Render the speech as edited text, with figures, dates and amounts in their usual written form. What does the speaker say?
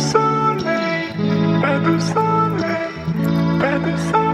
soleil, pas de soleil, pas de soleil.